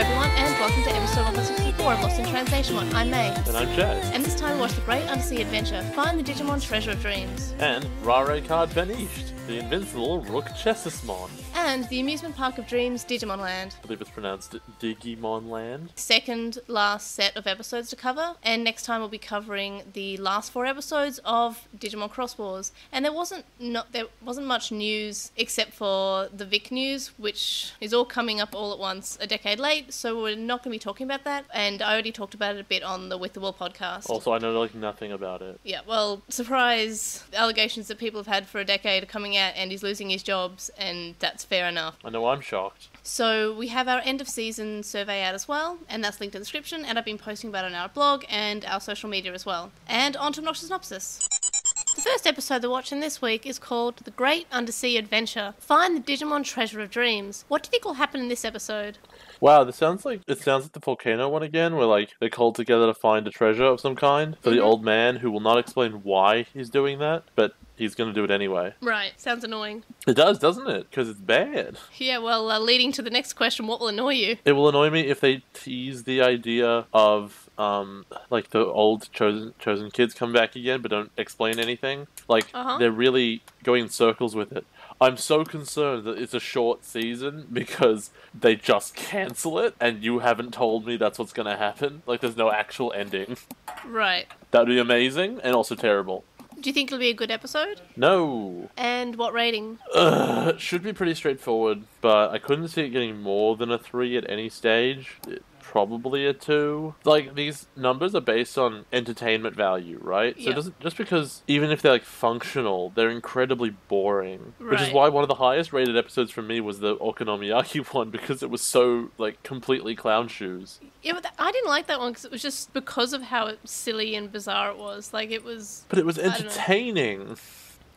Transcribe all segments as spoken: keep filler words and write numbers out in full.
everyone, and welcome to episode one sixty-four of Lost in Translation. I'm May. And I'm Jazz. And this time we watch the great undersea adventure, Find the Digimon Treasure of Dreams. And Rare Card Vanished, the invincible Rook Chessmon. And the amusement park of dreams, Digimon Land. I believe it's pronounced Digimon Land. Second last set of episodes to cover, and next time we'll be covering the last four episodes of Digimon Cross Wars. And there wasn't not there wasn't much news except for the Vic news, which is all coming up all at once a decade late, so we're not going to be talking about that. And I already talked about it a bit on the With the Will podcast. Also, I know like nothing about it. Yeah, well, surprise, allegations that people have had for a decade are coming out, and he's losing his jobs, and that's fair enough. I know, I'm shocked. So we have our end of season survey out as well, and that's linked in the description, and I've been posting about it on our blog and our social media as well. And on to Obnoxious Synopsis. The first episode they're watching this week is called The Great Undersea Adventure, Find the Digimon Treasure of Dreams. What do you think will happen in this episode? Wow, this sounds like it sounds like the volcano one again, where like they're called together to find a treasure of some kind for the old man who will not explain why he's doing that, but he's going to do it anyway. Right. Sounds annoying. It does, doesn't it? Because it's bad. Yeah, well, uh, leading to the next question, what will annoy you? It will annoy me if they tease the idea of, um, like, the old chosen chosen kids come back again but don't explain anything. Like, uh-huh. They're really going in circles with it. I'm so concerned that it's a short season because they just cancel it and you haven't told me that's what's going to happen. Like, there's no actual ending. Right. That would be amazing and also terrible. Do you think it'll be a good episode? No. And what rating? Uh, it should be pretty straightforward, but I couldn't see it getting more than a three at any stage. It, probably a two. Like, these numbers are based on entertainment value, right? Yep. So it doesn't, just because even if they're, like, functional, they're incredibly boring. Right. Which is why one of the highest rated episodes for me was the Okonomiyaki one, because it was so, like, completely clown shoes. Yeah, but th- I didn't like that one because it was just because of how silly and bizarre it was. Like, it was... But it was entertaining.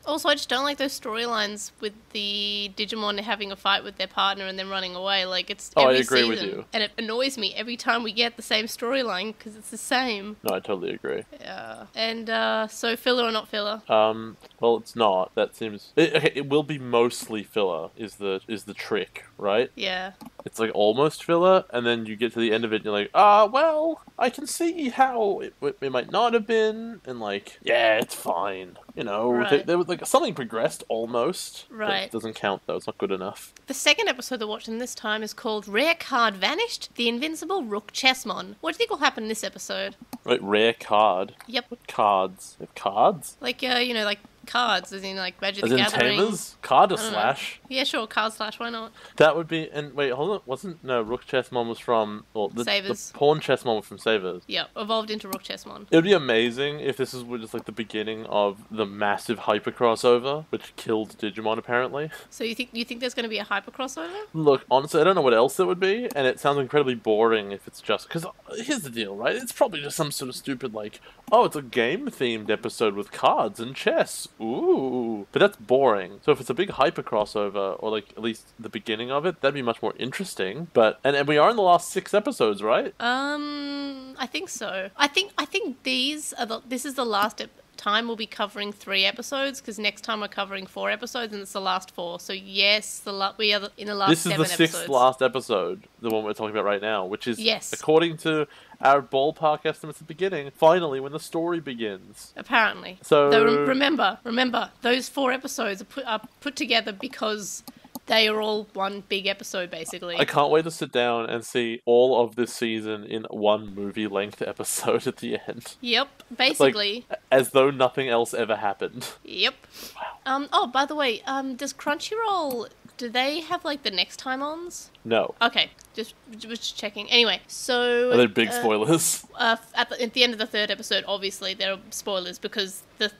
Also, I just don't like those storylines with the Digimon having a fight with their partner and then running away. Like, it's oh, every I agree season, with you. And it annoys me every time we get the same storyline because it's the same. No, I totally agree. Yeah. And uh, so, filler or not filler? Um. Well, it's not. That seems it, okay, it will be mostly filler. Is the is the trick, right? Yeah. It's like almost filler, and then you get to the end of it, and you're like, ah, well, I can see how it, it might not have been, and like, yeah, it's fine. You know, right. they, they were like something progressed almost. Right. It doesn't count though; it's not good enough. The second episode they're watching this time is called "Rare Card Vanished: The Invincible Rook Chessmon." What do you think will happen in this episode? Right, rare card. Yep. What cards? They have cards? Like, uh, you know, like cards, as in like Magic the Gathering. As in Tamers? Card or Slash? Know. Yeah, sure, card slash. Why not? That would be. And wait, hold on. Wasn't no Rook Chessmon was from well, the, Savers? The Pawn Chessmon was from Savers. Yep, evolved into Rook Chessmon. It would be amazing if this is just like the beginning of the massive hyper crossover, which killed Digimon apparently. So you think you think there's going to be a hyper crossover? Look, honestly, I don't know what else it would be, and it sounds incredibly boring if it's just because here's the deal, right? It's probably just some sort of stupid like, oh, it's a game themed episode with cards and chess. Ooh, but that's boring. So if it's a big hyper crossover, or like at least the beginning of it, that'd be much more interesting. But and, and we are in the last six episodes, right? Um, I think so. I think I think these are the this is the last episode. Time we'll be covering three episodes because next time we're covering four episodes and it's the last four. So yes, the la- we are the, in the last seven episodes. This is the sixth last episode, the one we're talking about right now, which is yes. According to our ballpark estimates at the beginning, finally when the story begins. Apparently. So Though, remember, remember, those four episodes are put, are put together because they are all one big episode, basically. I can't wait to sit down and see all of this season in one movie-length episode at the end. Yep, basically. Like, as though nothing else ever happened. Yep. Wow. Um. Oh, by the way, um, does Crunchyroll... do they have, like, the next time-ons? No. Okay, just just checking. Anyway, so... Are there big uh, spoilers? Uh, at, the, at the end of the third episode, obviously, there are spoilers because the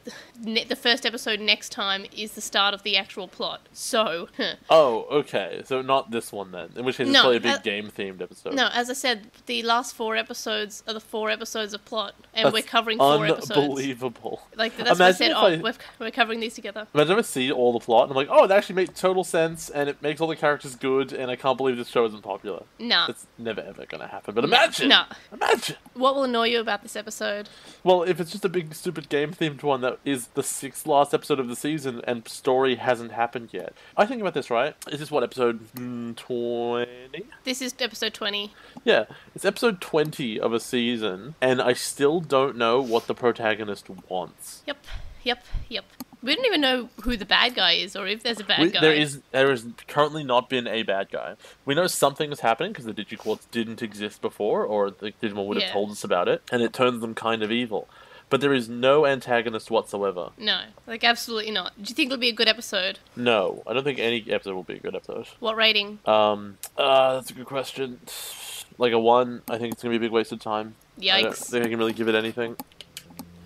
ne- the first episode next time is the start of the actual plot, so... Huh. Oh, okay, so not this one, then, in which case no, it's probably a big uh, game-themed episode. No, as I said, the last four episodes are the four episodes of plot, and that's we're covering four unbelievable. Episodes. Unbelievable. Like, that's imagine what I said, oh, I... we're covering these together. Imagine if I see all the plot, and I'm like, oh, it actually made total sense, and it makes all the characters good, and I can't believe this show isn't popular. ever. No. It's never, ever going to happen. But imagine! No. Imagine! What will annoy you about this episode? Well, if it's just a big, stupid game-themed one that is the sixth last episode of the season and story hasn't happened yet. I think about this, right? Is this, what, episode twenty? This is episode twenty. Yeah. It's episode twenty of a season, and I still don't know what the protagonist wants. Yep. Yep. Yep. We don't even know who the bad guy is, or if there's a bad we, guy. There is. There has currently not been a bad guy. We know something is happening because the Digiquartz didn't exist before, or the Digimon would yeah. have told us about it, and it turns them kind of evil. But there is no antagonist whatsoever. No, like absolutely not. Do you think it'll be a good episode? No, I don't think any episode will be a good episode. What rating? Um, uh, that's a good question. Like a one. I think it's gonna be a big waste of time. Yikes! I don't think I can really give it anything.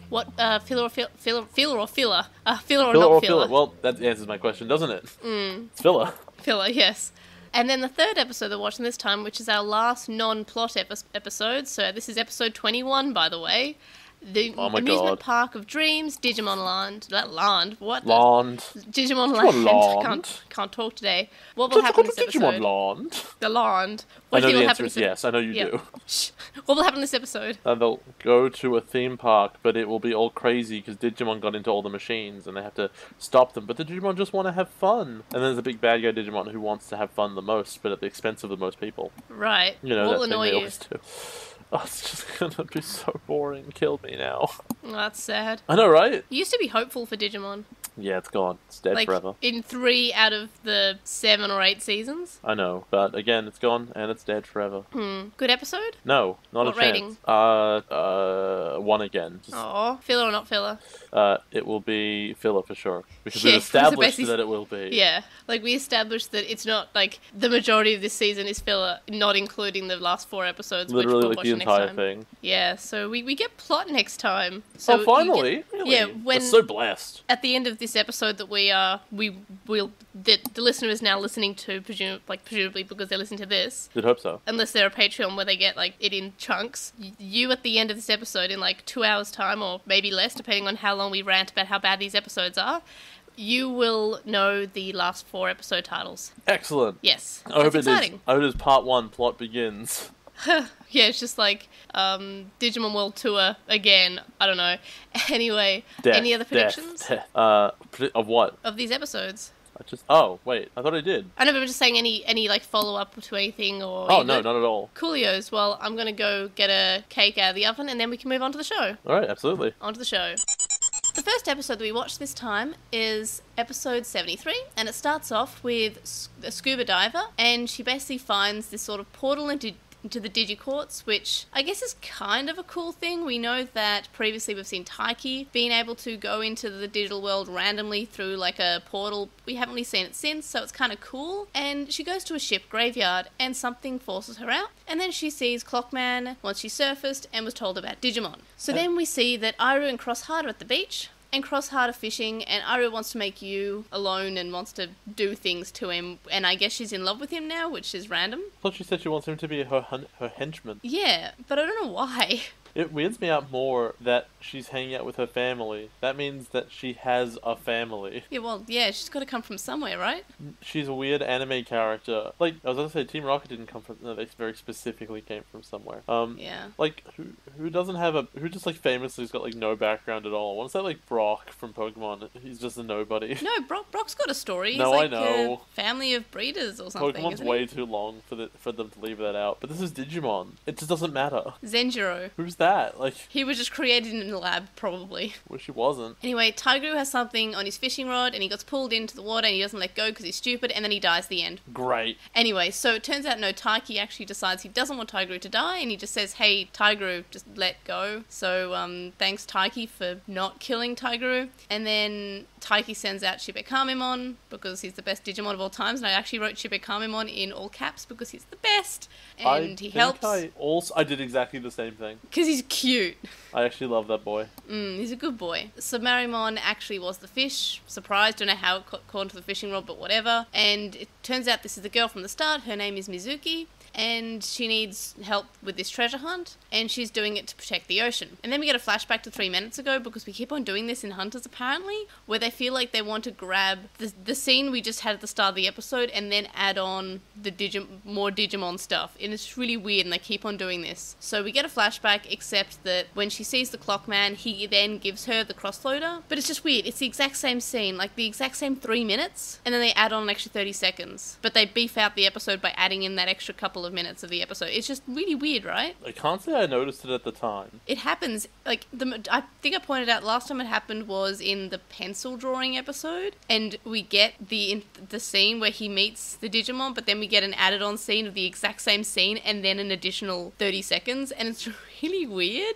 What, uh, filler or fil filler, filler or filler? Uh, filler or filler not or filler? filler? Well, that answers my question, doesn't it? Mm. It's filler. Filler, yes. And then the third episode they're watching this time, which is our last non-plot epi episode. So this is episode twenty-one, by the way. The oh my Amusement God. Park of Dreams, Digimon Land. That Land, what? Land. Digimon Land. Land. Can't, can't talk today. What will Just happen in this episode? Digimon Land. The Land. What I know the answer is yes, I know you yep. do. Shh. What will happen in this episode? Uh, they'll go to a theme park, but it will be all crazy because Digimon got into all the machines and they have to stop them. But the Digimon just want to have fun. And then there's a big bad guy Digimon who wants to have fun the most, but at the expense of the most people. Right. You know, what will annoy you? Oh, it's just gonna be so boring. Kill me now. Oh, that's sad. I know, right? You used to be hopeful for Digimon. Yeah, it's gone. It's dead like, forever. In three out of the seven or eight seasons. I know, but again, it's gone and it's dead forever. Hmm. Good episode? No, not what a rating? chance. Uh, uh, one again. Just... Oh, filler or not filler? Uh, it will be filler for sure because yeah, we've established that it will be. Yeah, like we established that it's not like the majority of this season is filler, not including the last four episodes. Literally, which we'll like the entire thing. Yeah, so we we get plot next time. So oh, finally! Get, really? Yeah, when that's so blessed at the end of this. This episode that we are we will that the listener is now listening to presume like presumably because they listen to this. You'd hope so. Unless they're a Patreon where they get like it in chunks. You at the end of this episode in like two hours time or maybe less depending on how long we rant about how bad these episodes are. You will know the last four episode titles. Excellent. Yes. I hope it is. I hope it is part one. Plot begins. Yeah, it's just like um, Digimon World Tour again. I don't know. Anyway, death, any other predictions? Death, death. Uh, of what? Of these episodes. I just oh wait, I thought I did. I know, but I'm just saying any any like follow up to anything or. Oh no, not at all. Coolios. Well, I'm gonna go get a cake out of the oven and then we can move on to the show. All right, absolutely. On to the show. The first episode that we watched this time is episode seventy-three, and it starts off with a scuba diver, and she basically finds this sort of portal into. into the Digiquartz, which I guess is kind of a cool thing. We know that previously we've seen Taiki being able to go into the digital world randomly through like a portal. We haven't really seen it since, so it's kind of cool. And she goes to a ship graveyard and something forces her out. And then she sees Clockman once she surfaced and was told about Digimon. So then we see that Airu and Crossheart are at the beach. And Crossheart are fishing, and Airu wants to make you alone and wants to do things to him, and I guess she's in love with him now, which is random. Plus she said she wants him to be her hun her henchman. Yeah, but I don't know why. It weirds me out more that she's hanging out with her family. That means that she has a family. Yeah, well, yeah, she's got to come from somewhere, right? She's a weird anime character. Like, I was going to say, Team Rocket didn't come from... No, they very specifically came from somewhere. Um, yeah. Like, who who doesn't have a... Who just, like, famously has got, like, no background at all? I want to say, like, Brock from Pokemon. He's just a nobody. No, Brock, Brock's got a story. He's no, like I know. A family of breeders or something, Pokemon's way it? too long for, the, for them to leave that out. But this is Digimon. It just doesn't matter. Zenjiro. Who's that? That. Like he was just created in the lab, probably. Wish he wasn't. Anyway, Tagiru has something on his fishing rod, and he gets pulled into the water, and he doesn't let go because he's stupid, and then he dies at the end. Great. Anyway, so it turns out no, Taiki actually decides he doesn't want Tagiru to die, and he just says, "Hey, Tagiru, just let go." So um, thanks Taiki for not killing Tagiru, and then Taiki sends out Shibekamemon because he's the best Digimon of all times, and I actually wrote Shibekamemon in all caps because he's the best, and I he helps. I also I did exactly the same thing because he's He's cute. I actually love that boy. Mm, he's a good boy. Samarimon actually was the fish. Surprised, don't know how it caught onto the fishing rod, but whatever. And it turns out this is the girl from the start. Her name is Mizuki, and she needs help with this treasure hunt, and she's doing it to protect the ocean. And then we get a flashback to three minutes ago, because we keep on doing this in Hunters apparently, where they feel like they want to grab the, the scene we just had at the start of the episode and then add on the Digim more Digimon stuff, and it's really weird, and they keep on doing this. So we get a flashback, except that when she sees the Clockman, he then gives her the crossloader, but it's just weird. It's the exact same scene, like the exact same three minutes, and then they add on an extra thirty seconds, but they beef out the episode by adding in that extra couple of of minutes of the episode. It's just really weird, right? I can't say I noticed it at the time. It happens, like, the I think I pointed out last time it happened was in the pencil drawing episode, and we get the in, the scene where he meets the Digimon, but then we get an added on scene of the exact same scene and then an additional thirty seconds, and it's really weird.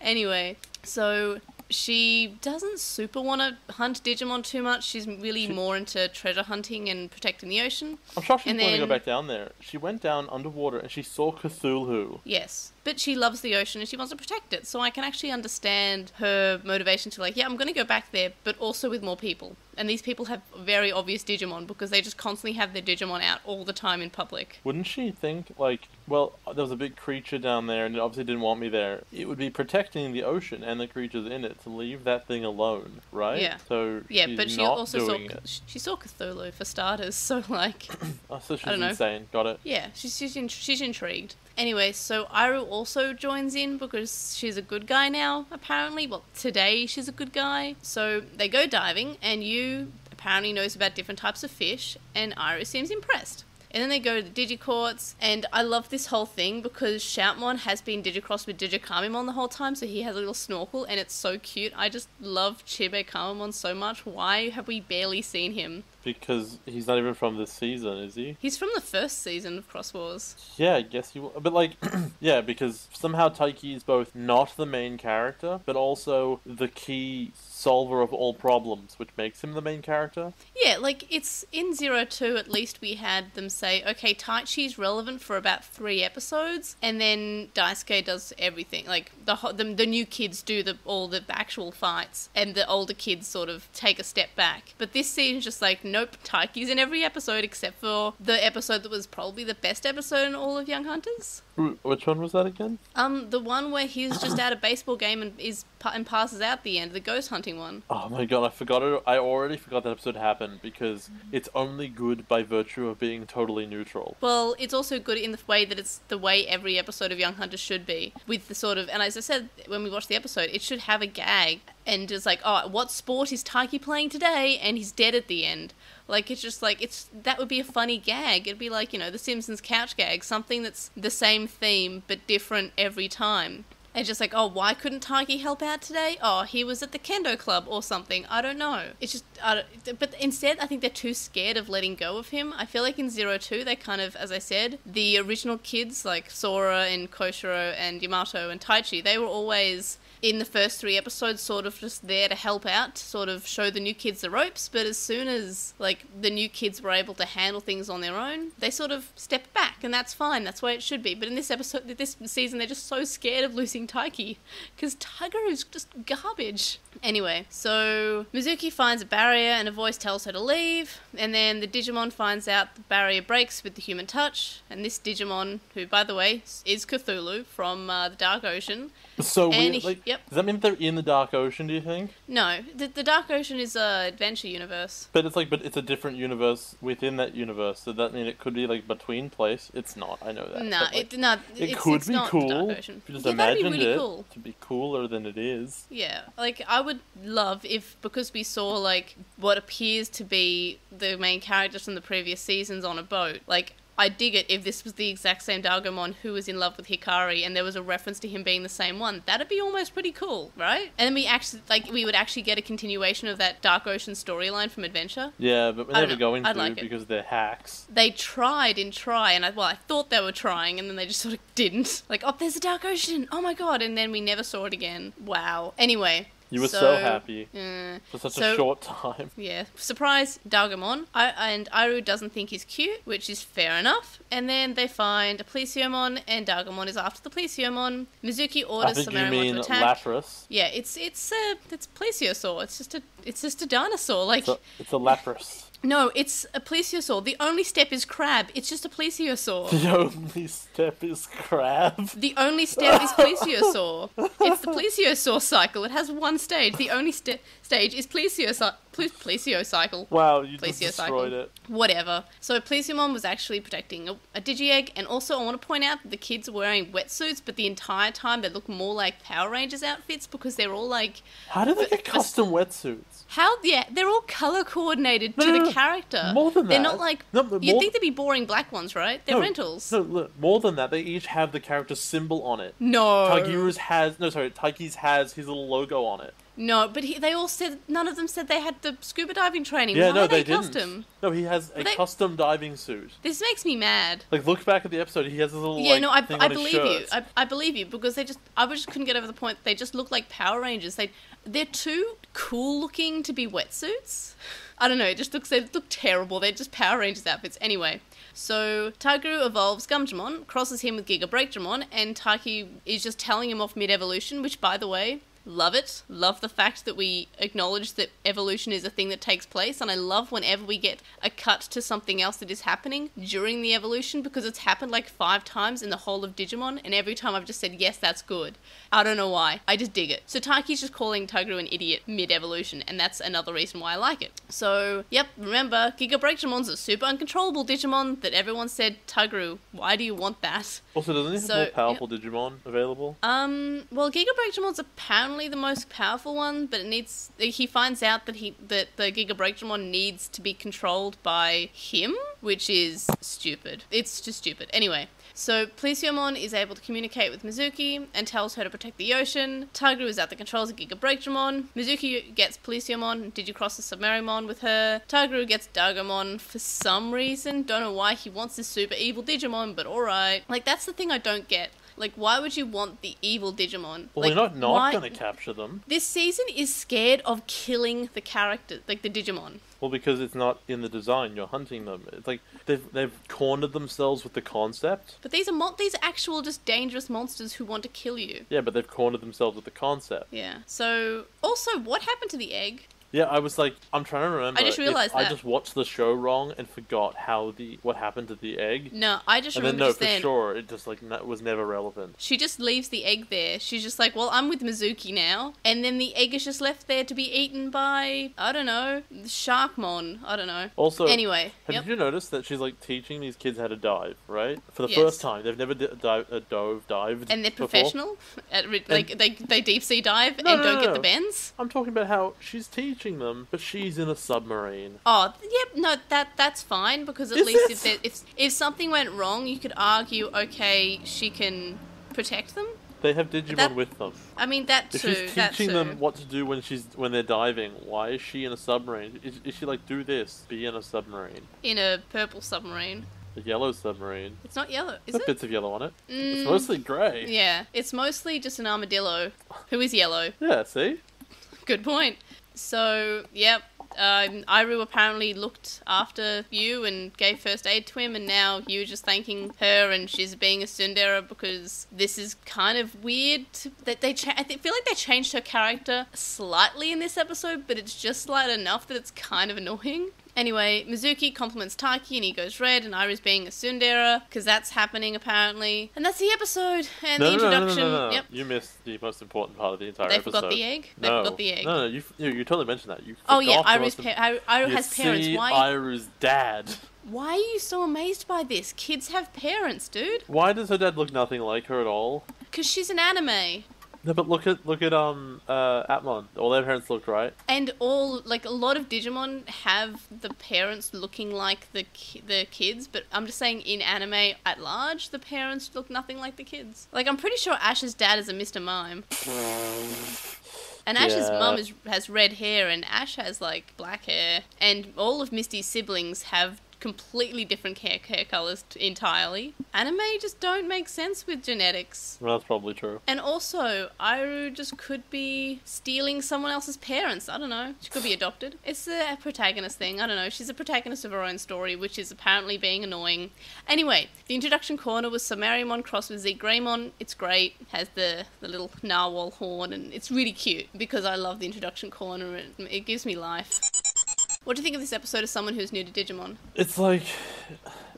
Anyway, so she doesn't super want to hunt Digimon too much. She's really she, more into treasure hunting and protecting the ocean. I'm sure she's going to go back down there. She went down underwater and she saw Cthulhu. Yes. But she loves the ocean and she wants to protect it. So I can actually understand her motivation to, like, yeah, I'm going to go back there, but also with more people. And these people have very obvious Digimon, because they just constantly have their Digimon out all the time in public. Wouldn't she think, like, well, there was a big creature down there and it obviously didn't want me there. It would be protecting the ocean and the creatures in it to leave that thing alone, right? Yeah. So yeah, she's but she not also doing saw it. She saw Cthulhu for starters, so like oh, so she's I don't know. Insane. Got it. Yeah, she's she's in, she's intrigued. Anyway, so Airu also joins in because she's a good guy now, apparently. Well, today she's a good guy. So they go diving, and Yu apparently knows about different types of fish, and Airu seems impressed. And then they go to the Digicourts, and I love this whole thing because Shoutmon has been Digicrossed with Digicamemon the whole time, so he has a little snorkel, and it's so cute. I just love Shibekamemon so much. Why have we barely seen him? Because he's not even from this season, is he? He's from the first season of Cross Wars. Yeah, I guess he was. But, like, yeah, because somehow Taiki is both not the main character, but also the key solver of all problems, which makes him the main character. Yeah, like, it's in Zero Two, at least we had them say, okay, Taichi's relevant for about three episodes, and then Daisuke does everything. Like, the, the, the new kids do the all the actual fights, and the older kids sort of take a step back. But this seems just like, nope, Taiki's in every episode except for the episode that was probably the best episode in all of Young Hunters. Which one was that again? Um, the one where he's just at a baseball game and is and passes out at the end, the ghost hunting one. Oh my god, I forgot it. I already forgot that episode happened because it's only good by virtue of being totally neutral. Well, it's also good in the way that it's the way every episode of Young Hunters should be, with the sort of, and as I said when we watched the episode, it should have a gag and just like, oh, what sport is Taiki playing today? And he's dead at the end. Like, it's just like, it's that would be a funny gag. It'd be like, you know, the Simpsons couch gag, something that's the same theme but different every time. And just like, oh, why couldn't Taiki help out today? Oh, he was at the kendo club or something. I don't know. It's just, I don't, but instead, I think they're too scared of letting go of him. I feel like in Zero Two, they kind of, as I said, the original kids like Sora and Koshiro and Yamato and Taichi, they were always in the first three episodes sort of just there to help out, sort of show the new kids the ropes, but as soon as, like, the new kids were able to handle things on their own, they sort of stepped back, and that's fine, that's the way it should be. But in this episode, this season, they're just so scared of losing Taiki, because Tagiru's just garbage. Anyway, so Mizuki finds a barrier, and a voice tells her to leave, and then the Digimon finds out the barrier breaks with the human touch, and this Digimon, who, by the way, is Cthulhu from uh, the Dark Ocean. So and weird, like, yep. Does that mean they're in the Dark Ocean, do you think? No, the, the Dark Ocean is a adventure universe. But it's like, but it's a different universe within that universe, so that mean it could be like between place. It's not, I know that. No, like, it, no it it's, could it's be not cool. The Dark Ocean. If you just yeah, imagined that'd be really it cool. To be cooler than it is. Yeah, like I would love if, because we saw like what appears to be the main characters from the previous seasons on a boat, like, I dig it if this was the exact same Dargamon who was in love with Hikari and there was a reference to him being the same one. That'd be almost pretty cool, right? And then we actually, like, we would actually get a continuation of that Dark Ocean storyline from Adventure. Yeah, but we're never going to like because they're hacks. They tried in Try, and I, well, I thought they were trying, and then they just sort of didn't. Like, oh, there's a Dark Ocean! Oh my god! And then we never saw it again. Wow. Anyway, You were so, so happy uh, for such so, a short time. Yeah. Surprise Dargamon. I, and Airu doesn't think he's cute, which is fair enough. And then they find a Plesiomon, and Dargamon is after the Plesiomon. Mizuki orders Samarimon to attack. Lapras. Yeah, it's it's a it's Plesiosaur. It's just a it's just a dinosaur. Like it's a, it's a Lapras. No, it's a plesiosaur. The only step is crab. It's just a plesiosaur. The only step is crab? The only step is plesiosaur. It's the plesiosaur cycle. It has one stage. The only st stage is plesiosaur. Plesiocycle. Wow, you just destroyed it. Whatever. So Plesiomon was actually protecting a, a Digi-Egg, and also I want to point out that the kids are wearing wetsuits, but the entire time they look more like Power Rangers outfits because they're all like... How do they get custom wetsuits? How? Yeah, they're all colour coordinated no, to no, the character. More than that. They're not like... No, you'd more, think they'd be boring black ones, right? They're no, rentals. No, look, more than that, they each have the character symbol on it. No. Tagiru's has... No, sorry, Taiki's has his little logo on it. No, but he, they all said, none of them said they had the scuba diving training. Yeah, Why no, are they, they didn't. Custom? No, he has a they... custom diving suit. This makes me mad. Like, look back at the episode. He has a little, yeah, like, no, I, thing I on believe his shirt. you. I, I believe you, because they just, I just couldn't get over the point. They just look like Power Rangers. They, they're too cool looking to be wetsuits. I don't know. It just looks, they look terrible. They're just Power Rangers outfits. Anyway. So Tagiru evolves Gumdramon, crosses him with Gigabreakdramon, and Taiki is just telling him off mid-evolution, which, by the way... Love it. Love the fact that we acknowledge that evolution is a thing that takes place, and I love whenever we get a cut to something else that is happening during the evolution, because it's happened like five times in the whole of Digimon, and every time I've just said, yes, that's good. I don't know why. I just dig it. So Taiki's just calling Tagiru an idiot mid-evolution, and that's another reason why I like it. So, yep, remember, Gigabreakdramon's a super uncontrollable Digimon that everyone said, Tagiru, why do you want that? Also, doesn't he have so, more powerful yeah. Digimon available? Um, well, Gigabreakdramon's apparently the most powerful one, but it needs he finds out that he that the Gigabreakdramon needs to be controlled by him, which is stupid. It's just stupid. Anyway, so Plesiomon is able to communicate with Mizuki and tells her to protect the ocean. Tagiru is at the controls of Gigabreakdramon. Mizuki gets Plesiomon. Digi crosses Samarimon with her. Tagiru gets Dargamon for some reason. Don't know why he wants this super evil Digimon, but alright. Like, that's the thing I don't get. Like, why would you want the evil Digimon? Well, like, they're not, not why... going to capture them. This season is scared of killing the character, like the Digimon. Well, because it's not in the design. You're hunting them. It's like they've they've cornered themselves with the concept. But these are mon these are actual just dangerous monsters who want to kill you. Yeah, but they've cornered themselves with the concept. Yeah. So also, what happened to the egg? Yeah, I was like, I'm trying to remember. I just realised that. I just watched the show wrong and forgot how the what happened to the egg. No, I just remember just then. And then, no, for sure, it just, like, was never relevant. She just leaves the egg there. She's just like, well, I'm with Mizuki now. And then the egg is just left there to be eaten by, I don't know, Sharkmon. I don't know. Also, anyway, have yep. you noticed that she's, like, teaching these kids how to dive, right? For the yes. first time. They've never dove, uh, dove, dived And they're professional? At, like, and... they, they deep sea dive no, and no, don't no, get no. the bends? I'm talking about how she's teaching them, but she's in a submarine. Oh, yep, yeah, no, that that's fine, because at Is least if, there, if if something went wrong, you could argue, okay, she can protect them. They have Digimon that, with them. I mean, that too. If she's teaching them what to do when she's when they're diving, why is she in a submarine? Is, is she like, do this, be in a submarine? In a purple submarine. A yellow submarine. It's not yellow, is it? Bits of yellow on it. Mm, it's mostly grey. Yeah, it's mostly just an armadillo who is yellow. Yeah, see? Good point. So, yep, um, Airu apparently looked after you and gave first aid to him, and now you're just thanking her, and she's being a tsundere because this is kind of weird. That they, I feel like they changed her character slightly in this episode, but it's just slight enough that it's kind of annoying. Anyway, Mizuki compliments Taiki and he goes red, and Airu's being a tsundere because that's happening apparently. And that's the episode and no, the introduction. No, no, no, no, no. Yep. You missed the most important part of the entire they episode. They forgot the egg? They no. forgot the egg. No, no, no you, you, you totally mentioned that. You oh yeah, Airu's pa Airu, Airu has parents. See Why? Airu's dad. Why are you so amazed by this? Kids have parents, dude. Why does her dad look nothing like her at all? Because she's an anime. No, but look at look at um uh Atmon. All their parents looked right. And all like a lot of Digimon have the parents looking like the ki the kids, but I'm just saying in anime at large, the parents look nothing like the kids. Like, I'm pretty sure Ash's dad is a Mister Mime. And Ash's yeah. mum is, has red hair, and Ash has, like, black hair. And all of Misty's siblings have completely different hair, hair colours entirely. Anime just don't make sense with genetics. Well, that's probably true. And also, Airu just could be stealing someone else's parents. I don't know. She could be adopted. It's a protagonist thing. I don't know. She's a protagonist of her own story, which is apparently being annoying. Anyway, the introduction corner was Samarimon crossed with Zigramon. It's great. Has the, the little narwhal horn, and it's really cute because I love the introduction corner. It, it gives me life. What do you think of this episode as someone who's new to Digimon? It's like,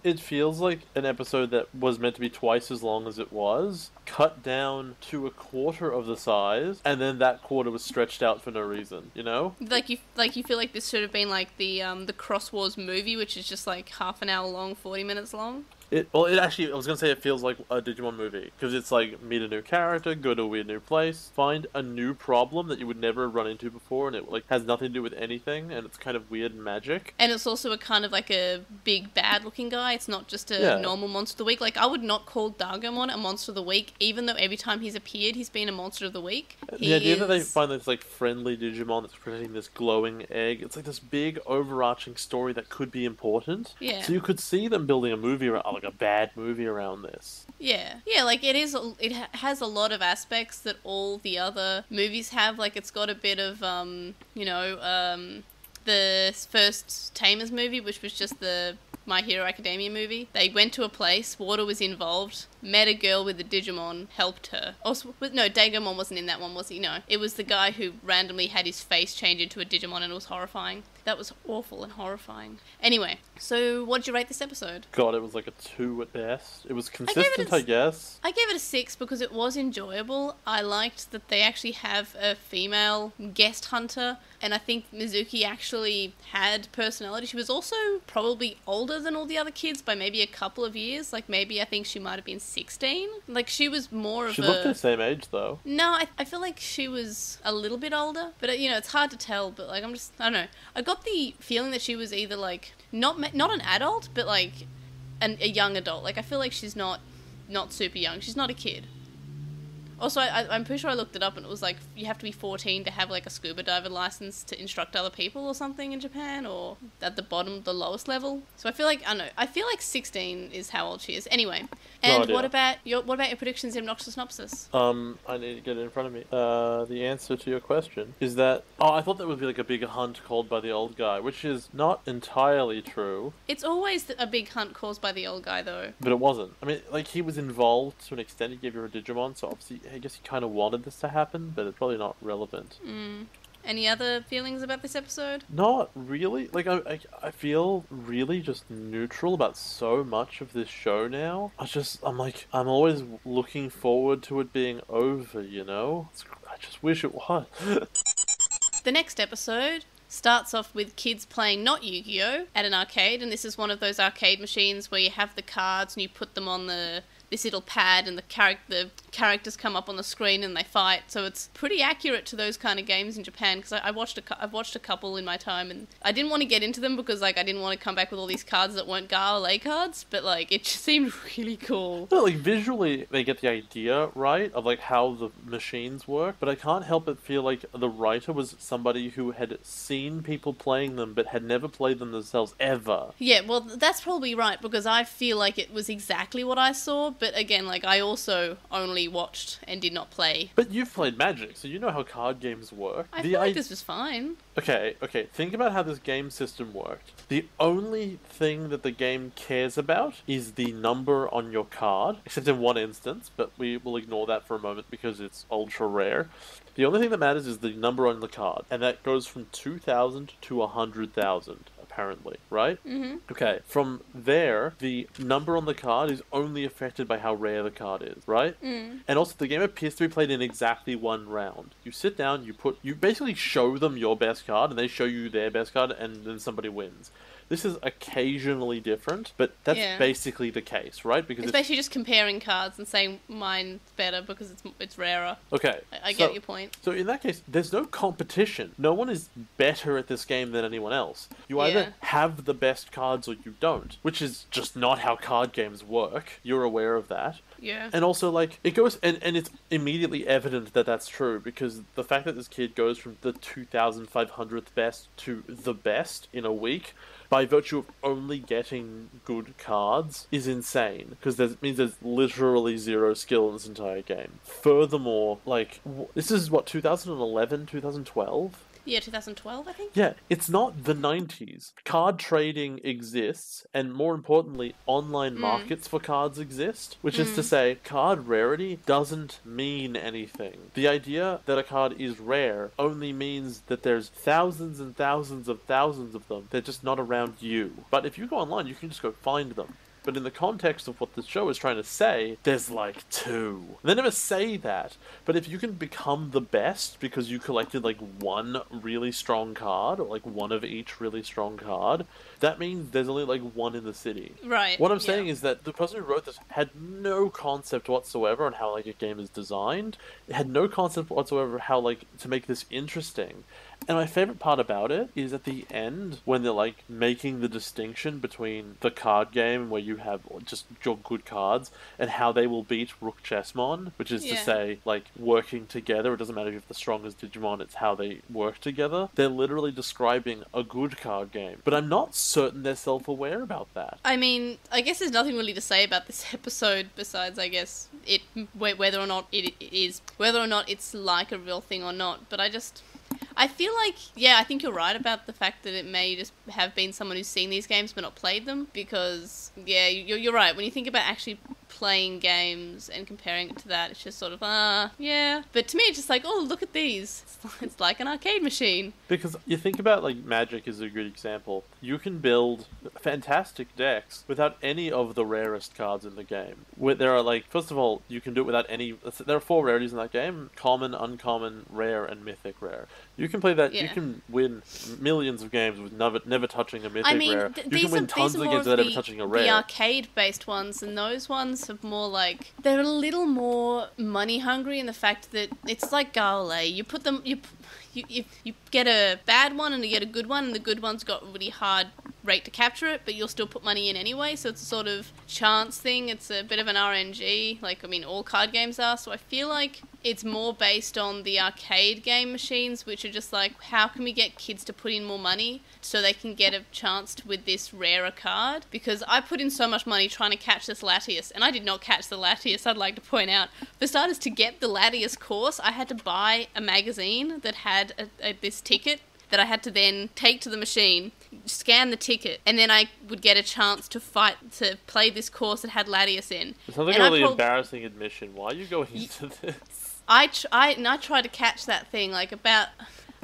it feels like an episode that was meant to be twice as long as it was, cut down to a quarter of the size, and then that quarter was stretched out for no reason, you know? Like you like you feel like this should have been like the um, the Xros Wars movie, which is just like half an hour long, forty minutes long. It, well, it actually, I was going to say it feels like a Digimon movie, because it's like, meet a new character, go to a weird new place, find a new problem that you would never run into before, and it like has nothing to do with anything, and it's kind of weird magic. And it's also a kind of like a big bad looking guy, it's not just a yeah. normal monster of the week. Like, I would not call Dargamon a monster of the week, even though every time he's appeared, he's been a monster of the week. He the idea is... that they find this like friendly Digimon that's protecting this glowing egg, it's like this big overarching story that could be important. Yeah. So you could see them building a movie around like a bad movie around this. Yeah. Yeah, like it is, it ha has a lot of aspects that all the other movies have. Like it's got a bit of, um, you know, um, the first Tamers movie, which was just the My Hero Academia movie. They went to a place, water was involved, met a girl with a Digimon, helped her. Also, no, Digimon wasn't in that one, was he? No. It was the guy who randomly had his face change into a Digimon and it was horrifying. That was awful and horrifying. Anyway, so what did you rate this episode? God, it was like a two at best. It was consistent, I, I guess. I gave it a six because it was enjoyable. I liked that they actually have a female guest hunter, and I think Mizuki actually had personality. She was also probably older than all the other kids by maybe a couple of years. Like maybe I think she might have been sixteen. Like she was more of she a... She looked the same age though. No, I, I feel like she was a little bit older. But you know, it's hard to tell. But like I'm just... I don't know. I got the feeling that she was either like not not an adult but like an, a young adult. Like I feel like she's not not super young, she's not a kid. Also, I, I'm pretty sure I looked it up and it was like you have to be fourteen to have like a scuba diver license to instruct other people or something in Japan, or at the bottom, the lowest level. So I feel like, I don't know, I feel like sixteen is how old she is. Anyway, and no what about your what about your predictions in Obnoxious Synopsis? Um, I need to get it in front of me. Uh, the answer to your question is that, oh, I thought that would be like a big hunt called by the old guy, which is not entirely true. It's always a big hunt caused by the old guy though. But it wasn't. I mean, like he was involved to an extent, he gave her a Digimon, so obviously I guess he kind of wanted this to happen, but it's probably not relevant. Mm. Any other feelings about this episode? Not really. Like, I, I I feel really just neutral about so much of this show now. I just, I'm like, I'm always looking forward to it being over, you know? I just wish it was. The next episode starts off with kids playing not Yu-Gi-Oh! At an arcade, and this is one of those arcade machines where you have the cards and you put them on the... this little pad, and the char the characters come up on the screen and they fight. So it's pretty accurate to those kind of games in Japan, because I, I watched a I've watched a couple in my time, and I didn't want to get into them because like I didn't want to come back with all these cards that weren't Ga-O-Lay cards, but like it just seemed really cool. No, like visually they get the idea right of like how the machines work, but I can't help but feel like the writer was somebody who had seen people playing them but had never played them themselves ever. Yeah, well that's probably right, because I feel like it was exactly what I saw. But again, like, I also only watched and did not play. But you've played Magic, so you know how card games work. I feel like this was fine. Okay, okay, think about how this game system worked. The only thing that the game cares about is the number on your card, except in one instance, but we will ignore that for a moment because it's ultra rare. The only thing that matters is the number on the card, and that goes from two thousand to one hundred thousand. Apparently, right? Mm-hmm. Okay, from there, the number on the card is only affected by how rare the card is, right? Mm. And also, the game appears to be played in exactly one round. You sit down, you put, you basically show them your best card, and they show you their best card, and then somebody wins. This is occasionally different, but that's yeah. basically the case, right? Because it's, it's basically just comparing cards and saying mine's better because it's it's rarer. Okay. I, I so, get your point. So in that case, there's no competition. No one is better at this game than anyone else. You either yeah. have the best cards or you don't, which is just not how card games work. You're aware of that. Yeah. And also, like, it goes... And, and it's immediately evident that that's true, because the fact that this kid goes from the two thousand five hundredth best to the best in a week... by virtue of only getting good cards is insane, because that means there's literally zero skill in this entire game. Furthermore, like, this is what, two thousand eleven, two thousand twelve? Yeah, two thousand twelve, I think. Yeah, it's not the nineties. Card trading exists, and more importantly, online mm. markets for cards exist, which mm. is to say, card rarity doesn't mean anything. The idea that a card is rare only means that there's thousands and thousands of thousands of them. They're just not around you. But if you go online, you can just go find them. But in the context of what the show is trying to say, there's like two. They never say that, but if you can become the best because you collected like one really strong card, or like one of each really strong card, that means there's only like one in the city. Right. What I'm yeah. saying is that the person who wrote this had no concept whatsoever on how like a game is designed. It had no concept whatsoever of how like to make this interesting. And my favourite part about it is at the end, when they're, like, making the distinction between the card game, where you have just your good cards, and how they will beat Rook Chessmon, which is yeah. to say, like, working together. It doesn't matter if you're the strongest Digimon, it's how they work together. They're literally describing a good card game. But I'm not certain they're self-aware about that. I mean, I guess there's nothing really to say about this episode besides, I guess, it whether or not it is, whether or not it's like a real thing or not. But I just... I feel like, yeah, I think you're right about the fact that it may just have been someone who's seen these games but not played them, because, yeah, you're, you're right. When you think about actually playing games and comparing it to that, it's just sort of, ah, uh, yeah. But to me, it's just like, oh, look at these. It's like an arcade machine. Because you think about, like, Magic is a good example. You can build fantastic decks without any of the rarest cards in the game. Where there are, like, first of all, you can do it without any... There are four rarities in that game. Common, uncommon, rare, and mythic rare. You can play that... Yeah. You can win millions of games with never, never touching a mythic I mean, rare. You these can win are, tons of games without the, ever touching a rare. The arcade-based ones, and those ones of more like they're a little more money hungry in the fact that it's like Gale. You put them, you, you you you get a bad one and you get a good one, and the good one's got a really hard rate to capture it, but you'll still put money in anyway. So it's a sort of chance thing. It's a bit of an R N G. Like I mean, all card games are. So I feel like it's more based on the arcade game machines, which are just like, how can we get kids to put in more money so they can get a chance to, with this rarer card? Because I put in so much money trying to catch this Latias, and I did not catch the Latias, I'd like to point out. For starters, to get the Latias course, I had to buy a magazine that had a, a, this ticket that I had to then take to the machine, scan the ticket, and then I would get a chance to fight, to play this course that had Latias in. It sounds like and a really embarrassing admission. Why are you going into this? I, tr I, and I tried to catch that thing, like, about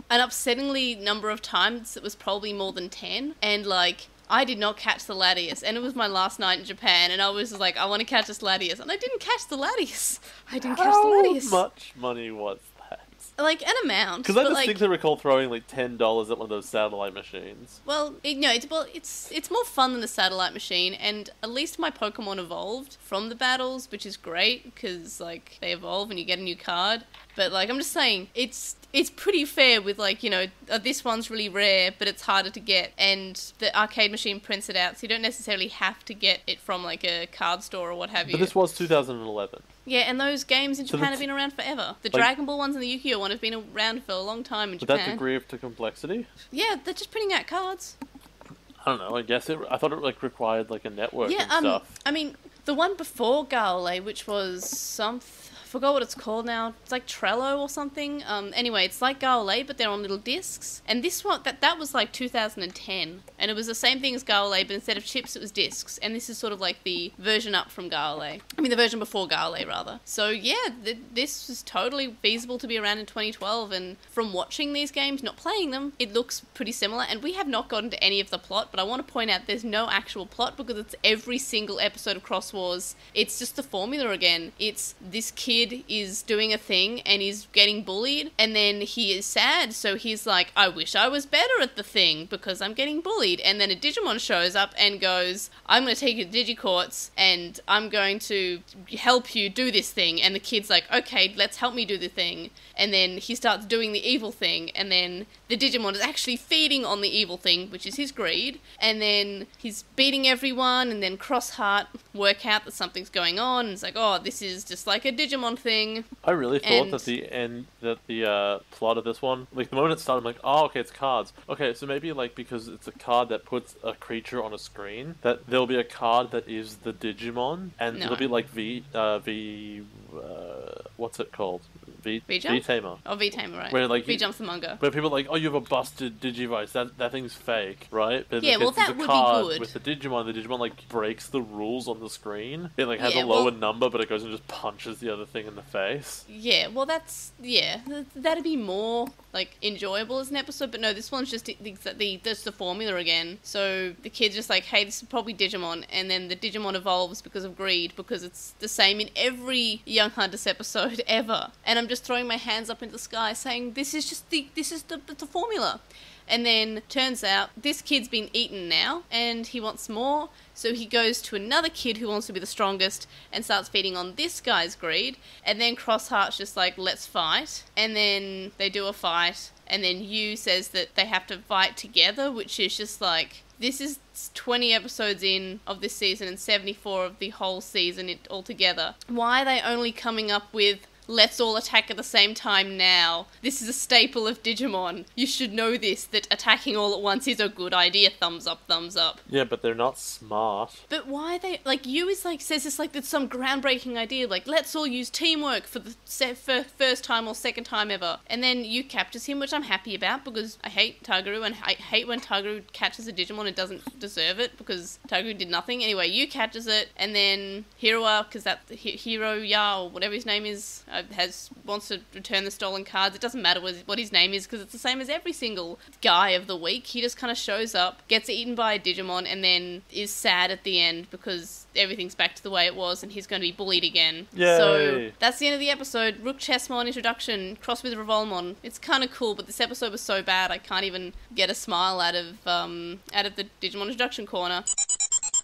an upsettingly number of times. It was probably more than ten. And, like, I did not catch the Latias. And it was my last night in Japan. And I was just like, I want to catch this Latias. And I didn't catch the Latias. I didn't How catch the Latias. How much money was that? Like, an amount. Because I just like, distinctly recall throwing, like, ten dollars at one of those satellite machines. Well, it, no, it's, well, it's it's more fun than the satellite machine, and at least my Pokemon evolved from the battles, which is great, because, like, they evolve and you get a new card. But, like, I'm just saying, it's it's pretty fair with, like, you know, uh, this one's really rare, but it's harder to get, and the arcade machine prints it out, so you don't necessarily have to get it from, like, a card store or what have you. But this was two thousand eleven. Yeah, and those games in so Japan have been around forever. The like, Dragon Ball ones and the Yu-Gi-Oh one have been around for a long time in Japan. That degree of to complexity? Yeah, they're just printing out cards. I don't know, I guess it... I thought it, like, required, like, a network yeah, and um, stuff. I mean, the one before Gale, which was something... I forgot what it's called now. It's like Trello or something. Um, anyway, it's like Gale, but they're on little discs. And this one, that, that was like two thousand ten. And it was the same thing as Gale, but instead of chips, it was discs. And this is sort of like the version up from Gale. I mean, the version before Gale, rather. So yeah, th this was totally feasible to be around in twenty twelve. And from watching these games, not playing them, it looks pretty similar. And we have not gotten to any of the plot, but I want to point out there's no actual plot because it's every single episode of Cross Wars. It's just the formula again. It's this kid is doing a thing and he's getting bullied, and then he is sad, so he's like, I wish I was better at the thing because I'm getting bullied. And then a Digimon shows up and goes, I'm going to take you to Digicorts and I'm going to help you do this thing. And the kid's like, okay, let's help me do the thing. And then he starts doing the evil thing, and then the Digimon is actually feeding on the evil thing, which is his greed, and then he's beating everyone, and then Crossheart work out that something's going on, and it's like, oh, this is just like a Digimon something. I really thought and... that the end, that the uh, plot of this one, like the moment it started, I'm like, oh, okay, it's cards. Okay, so maybe like because it's a card that puts a creature on a screen, that there'll be a card that is the Digimon, and no. it'll be like V, uh, V, uh, what's it called? V, v, v Tamer. Oh, V Tamer, right? Where like V Jump's the manga. Where people are like, oh, you have a busted Digivice. That that thing's fake, right? But yeah, well, that would be good. With the Digimon, the Digimon like breaks the rules on the screen. It like has yeah, a lower well, number, but it goes and just punches the other thing in the face. Yeah, well, that's yeah, that'd be more like enjoyable as an episode. But no, this one's just the the that's the formula again. So the kid's just like, hey, this is probably Digimon, and then the Digimon evolves because of greed, because it's the same in every Young Hunters episode ever. And I'm just throwing my hands up into the sky saying this is just the this is the, the formula. And then turns out this kid's been eaten now and he wants more, so he goes to another kid who wants to be the strongest and starts feeding on this guy's greed. And then Crossheart's just like, let's fight. And then they do a fight, and then Yu says that they have to fight together, which is just like, this is twenty episodes in of this season and seventy-four of the whole season altogether. Why are they only coming up with let's all attack at the same time now? This is a staple of Digimon. You should know this, that attacking all at once is a good idea. Thumbs up, thumbs up. Yeah, but they're not smart. But why are they... Like, Yu is like, says this like it's some groundbreaking idea. Like, let's all use teamwork for the se for first time or second time ever. And then Yu captures him, which I'm happy about, because I hate Tagiru, and I hate when Tagiru catches a Digimon and doesn't deserve it, because Tagiru did nothing. Anyway, Yu catches it, and then Hiroya, because that's Hiroya, or whatever his name is... Has wants to return the stolen cards. It doesn't matter what his name is, because it's the same as every single guy of the week. He just kind of shows up, gets eaten by a Digimon, and then is sad at the end because everything's back to the way it was, and he's going to be bullied again. Yay. So that's the end of the episode. Rook Chessmon introduction, cross with Revolmon. It's kind of cool, but this episode was so bad I can't even get a smile out of um out of the Digimon introduction corner.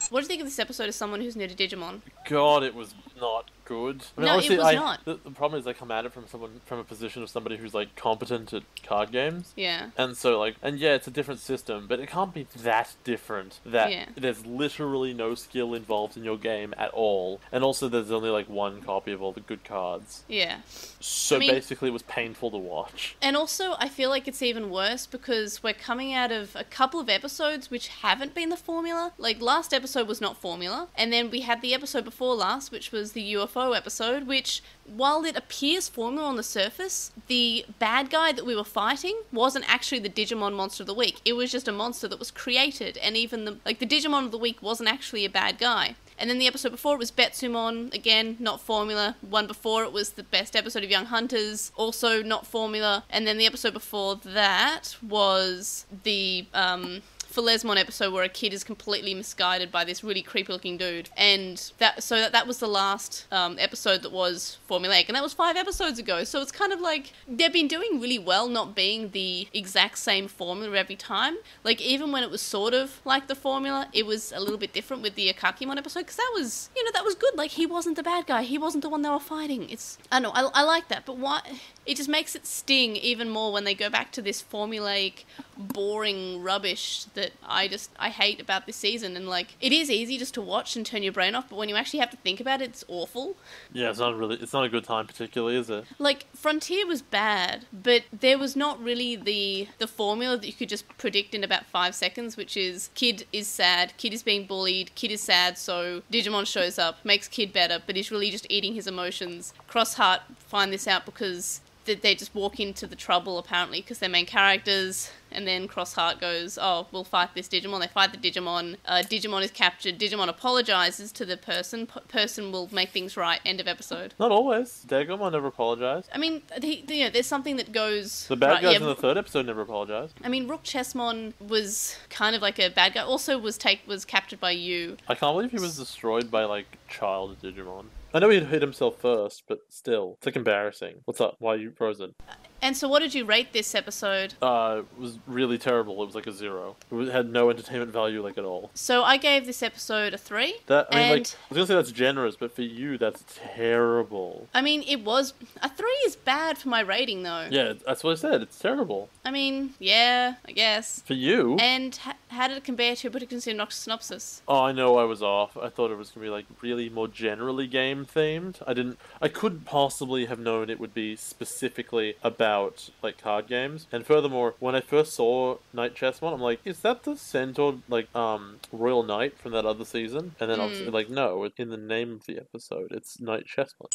What do you think of this episode as someone who's new to Digimon? God, it was not good. I mean, no, honestly, it was I, not. The, the problem is they come at it from someone from a position of somebody who's like competent at card games. Yeah. And so like, and yeah, it's a different system, but it can't be that different that yeah. there's literally no skill involved in your game at all. And also, there's only like one copy of all the good cards. Yeah. So I mean, basically, it was painful to watch. And also, I feel like it's even worse because we're coming out of a couple of episodes which haven't been the formula. Like last episode was not formula, and then we had the episode before last, which was the U F O episode, which while it appears formula on the surface, the bad guy that we were fighting wasn't actually the Digimon monster of the week. It was just a monster that was created, and even the like the Digimon of the week wasn't actually a bad guy. And then the episode before it was Betsumon, again, not formula. One before it was the best episode of Young Hunters, also not formula. And then the episode before that was the um Flywizamon episode where a kid is completely misguided by this really creepy looking dude, and that so that, that was the last um, episode that was formulaic, and that was five episodes ago. So it's kind of like they've been doing really well not being the exact same formula every time. Like even when it was sort of like the formula, it was a little bit different with the Akakimon episode, because that was, you know, that was good. Like he wasn't the bad guy, he wasn't the one they were fighting. It's, I don't know, I, I like that, but what it just makes it sting even more when they go back to this formulaic boring rubbish that I just I hate about this season. And like, it is easy just to watch and turn your brain off, but when you actually have to think about it, it's awful. Yeah, it's not really it's not a good time particularly, is it? Like Frontier was bad, but there was not really the the formula that you could just predict in about five seconds, which is kid is sad, kid is being bullied, kid is sad, so Digimon shows up, makes kid better, but he's really just eating his emotions. Crossheart find this out because that they just walk into the trouble apparently because they're main characters, and then Crossheart goes, oh, we'll fight this Digimon. They fight the Digimon. Uh, Digimon is captured. Digimon apologizes to the person. P person will make things right. End of episode. Not always. Dargamon never apologized. I mean, he, you know, there's something that goes... The bad right, guys yeah, in the third episode never apologized. I mean, Rook Chessmon was kind of like a bad guy. Also was take was captured by Yu. I can't believe he was destroyed by, like, child Digimon. I know he hit himself first, but still, it's like embarrassing. What's up? Why are you frozen? And so what did you rate this episode? Uh, it was really terrible. It was like a zero. It had no entertainment value like at all. So I gave this episode a three. That, I mean, and like, I was going to say that's generous, but for you, that's terrible. I mean, it was... A three is bad for my rating, though. Yeah, that's what I said. It's terrible. I mean, yeah, I guess. For you? And ha How did it compare to Butikins and Nox Synopsis? Oh, I know I was off. I thought it was going to be, like, really more generally game-themed. I didn't... I could possibly have known it would be specifically about, like, card games. And furthermore, when I first saw Knight Chessmon, I'm like, is that the centaur, like, um, Royal Knight from that other season? And then mm. I was like, no, in the name of the episode, it's Knight Chessmon.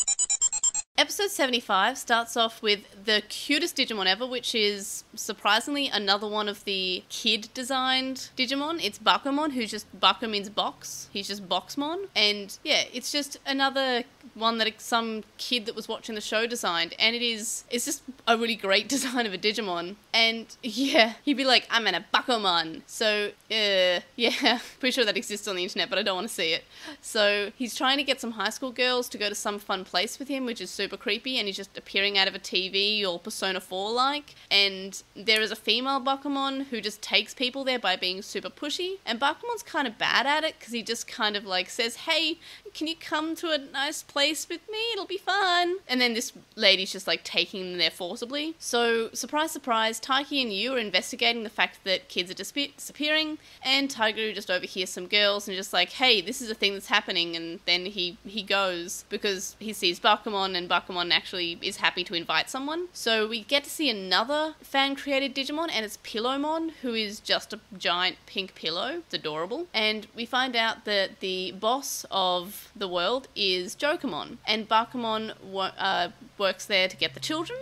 Episode seventy-five starts off with the cutest Digimon ever, which is surprisingly another one of the kid-designed Digimon. It's Bakomon, who just, Bako means box. He's just Boxmon. And yeah, it's just another one that some kid that was watching the show designed. And it is, it's just a really great design of a Digimon. And yeah, he'd be like, I'm in a Bakomon. So uh, yeah, pretty sure that exists on the internet, but I don't want to see it. So he's trying to get some high school girls to go to some fun place with him, which is super super creepy, and he's just appearing out of a T V or Persona four like, and there is a female Bakomon who just takes people there by being super pushy, and Bakomon's kind of bad at it because he just kind of like says, hey, can you come to a nice place with me? It'll be fun. And then this lady's just like taking them there forcibly. So surprise, surprise, Taiki and you are investigating the fact that kids are disappearing, and Tagiru just overhears some girls and just like, hey, this is a thing that's happening, and then he, he goes because he sees Bakomon, and Bakomon Bakomon actually is happy to invite someone. So we get to see another fan-created Digimon, and it's Pillowmon, who is just a giant pink pillow. It's adorable. And we find out that the boss of the world is Jokemon, and Bakomon uh, works there to get the children.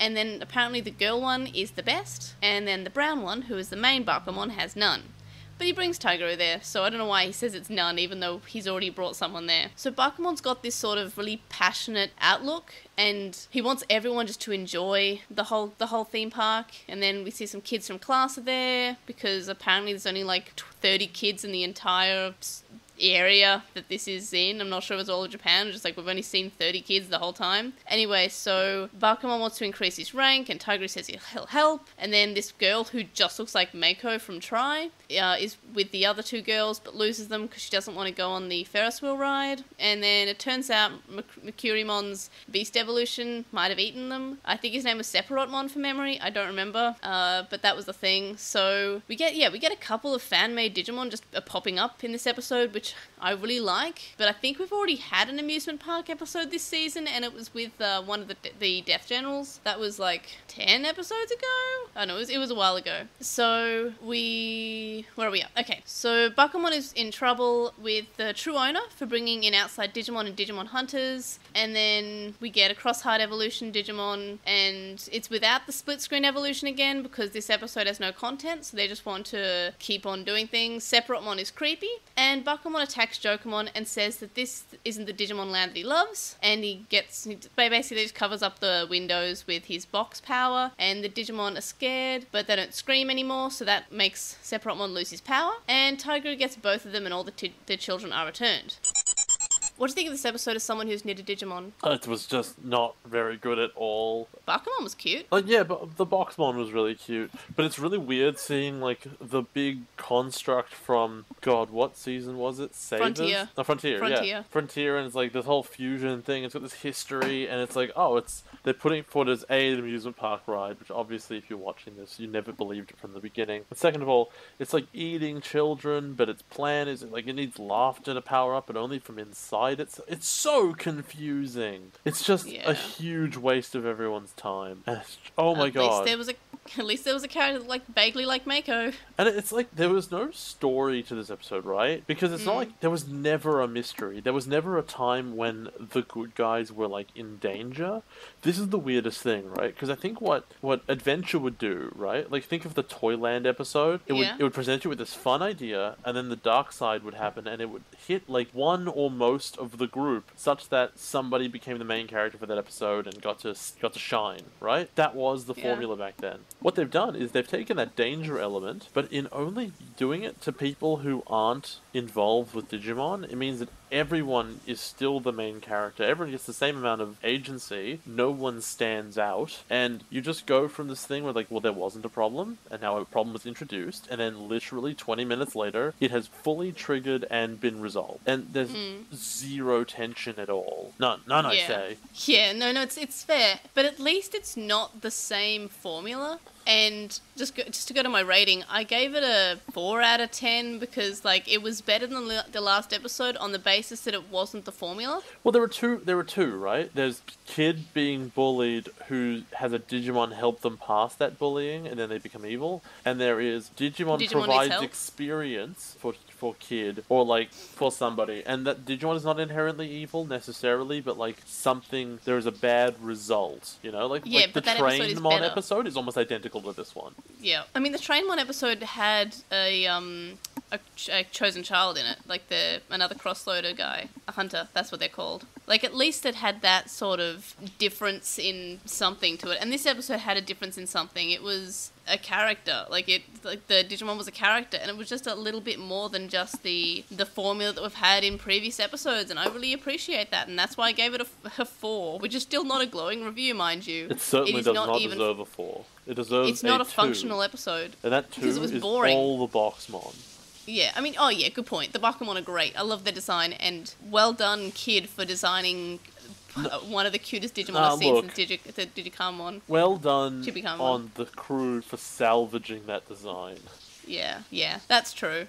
And then apparently the girl one is the best, and then the brown one, who is the main Bakomon, has none. But he brings Tagiru there, so I don't know why he says it's none, even though he's already brought someone there. So Bakomon's got this sort of really passionate outlook, and he wants everyone just to enjoy the whole the whole theme park. And then we see some kids from class are there, because apparently there's only like thirty kids in the entire area that this is in. I'm not sure it was all of Japan, just like we've only seen thirty kids the whole time. Anyway, so Bakomon wants to increase his rank, and Tagiru says he'll help, and then this girl who just looks like Meiko from Tri uh, is with the other two girls but loses them because she doesn't want to go on the Ferris wheel ride, and then it turns out Mercurymon's beast evolution might have eaten them. I think his name was Sephirothmon from memory, I don't remember, uh, but that was the thing. So we get, yeah, we get a couple of fan-made Digimon just uh, popping up in this episode, which I really like, but I think we've already had an amusement park episode this season, and it was with uh, one of the, the Death Generals. That was like ten episodes ago? I know, it was, it was a while ago. So we... where are we at? Okay, so Bakomon is in trouble with the true owner for bringing in outside Digimon and Digimon Hunters, and then we get a Crossheart evolution Digimon, and it's without the split screen evolution again because this episode has no content, so they just want to keep on doing things. Sephirothmon is creepy, and Bakomon attacks Jokemon and says that this isn't the Digimon Land that he loves, and he gets he basically just covers up the windows with his box power, and the Digimon are scared, but they don't scream anymore, so that makes Sephirothmon lose his power, and Tagiru gets both of them, and all the, t the children are returned. What do you think of this episode as someone who's new to Digimon? It was just not very good at all. Bakomon was cute. Uh, yeah, but the Boxmon was really cute. But it's really weird seeing, like, the big construct from, God, what season was it? Savers? Frontier. No, Frontier, Frontier, yeah. Frontier, and it's like this whole fusion thing. It's got this history, and it's like, oh, it's they're putting forward as A, an amusement park ride, which obviously if you're watching this, you never believed it from the beginning. But second of all, it's like eating children, but its plan is, like, it needs laughter to power up, but only from inside. It's it's so confusing. It's just yeah. a huge waste of everyone's time. Oh my at god! Least there was a, at least there was a character like vaguely like Meiko. And it's like there was no story to this episode, right? Because it's mm. not like there was never a mystery. There was never a time when the good guys were like in danger. This is the weirdest thing, right? Because I think what what adventure would do, right? Like think of the Toyland episode. It yeah. would it would present you with this fun idea, and then the dark side would happen, and it would hit like one or most of the group, such that somebody became the main character for that episode and got to got to shine, right? That was the yeah. formula back then. What they've done is they've taken that danger element, but in only doing it to people who aren't involved with Digimon, it means that everyone is still the main character. Everyone gets the same amount of agency. No one stands out. And you just go from this thing where, like, well, there wasn't a problem, and now a problem was introduced, and then literally twenty minutes later, it has fully triggered and been resolved. And there's mm. zero tension at all. None. None, I yeah. say. Yeah, no, no, it's, it's fair. But at least it's not the same formula. And just go, just to go to my rating, I gave it a four out of ten because, like, it was better than the last episode on the basis that it wasn't the formula. Well, there were two, there were two, right? There's kid being bullied who has a Digimon help them pass that bullying and then they become evil. And there is Digimon, Digimon provides experience for for kid or, like, for somebody. And that Digimon is not inherently evil necessarily, but, like, something, there is a bad result, you know? Like, yeah, like the Trainmon episode, episode is almost identical with this one. Yeah, I mean the Trainmon episode had a um a, ch a chosen child in it, like the another crossloader guy, a hunter. That's what they're called. Like at least it had that sort of difference in something to it. And this episode had a difference in something. It was a character, like it, like the Digimon was a character, and it was just a little bit more than just the the formula that we've had in previous episodes. And I really appreciate that, and that's why I gave it a, a four, which is still not a glowing review, mind you. It certainly it does not, not even deserve a four. It deserves. It's not a, a functional two. episode, and that two it was is boring. all the Boxmon. Yeah, I mean, oh yeah, good point. The Bakomon are great. I love their design, and well done, kid, for designing one of the cutest Digimon nah, I've seen look, since Digi the Digicamon. Well done Shibekamemon. on the crew for salvaging that design. Yeah, yeah, that's true.